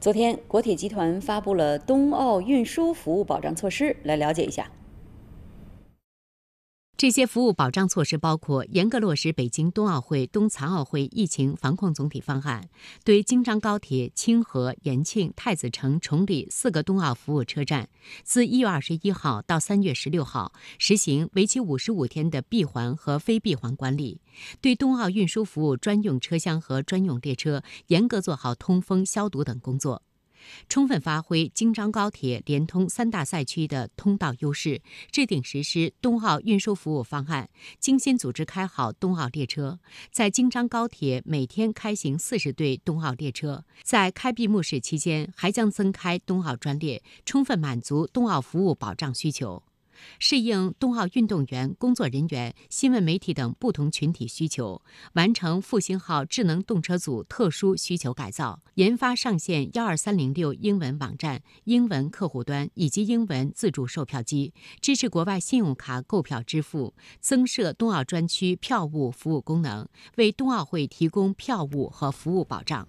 昨天，国铁集团发布了冬奥运输服务保障措施，来了解一下。这些服务保障措施包括严格落实北京冬奥会、冬残奥会疫情防控总体方案，对京张高铁清河、延庆、太子城、崇礼4个冬奥服务车站，自1月21号到3月16号实行为期55天的闭环和非闭环管理。对冬奥运输服务专用车厢和专用列车严格做好通风、消毒等工作。充分发挥京张高铁连通3大赛区的通道优势，制定实施冬奥运输服务方案，精心组织开好冬奥列车。在京张高铁每天开行40对冬奥列车，在开闭幕式期间还将增开冬奥专列，充分满足冬奥服务保障需求，适应冬奥运动员、工作人员、新闻媒体等不同群体需求，完成复兴号智能动车组特殊需求改造，研发上线12306英文网站、英文客户端以及英文自助售票机，支持国外信用卡购票支付，增设冬奥专区票务服务功能，为冬奥会提供票务和服务保障。